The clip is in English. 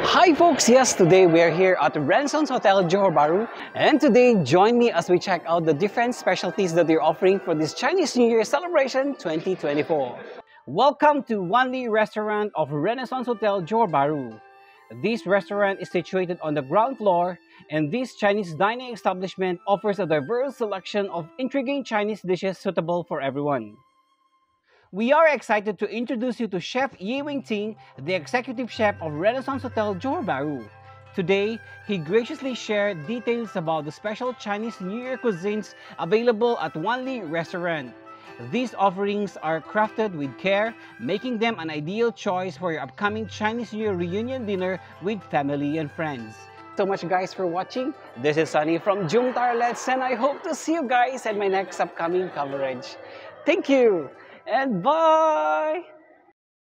Hi folks, yes, today we are here at the Renaissance Hotel Johor Bahru, and today join me as we check out the different specialties that they're offering for this Chinese New Year celebration 2024. Welcome to Wan Li Restaurant of Renaissance Hotel Johor Bahru. This restaurant is situated on the ground floor, and this Chinese dining establishment offers a diverse selection of intriguing Chinese dishes suitable for everyone. We are excited to introduce you to Chef Yee Weng Ding, the executive chef of Renaissance Hotel Johor Bahru. Today, he graciously shared details about the special Chinese New Year cuisines available at Wan Li Restaurant. These offerings are crafted with care, making them an ideal choice for your upcoming Chinese New Year reunion dinner with family and friends. So much guys for watching. This is Sunny from Jomtaralets, and I hope to see you guys in my next upcoming coverage. Thank you! And bye!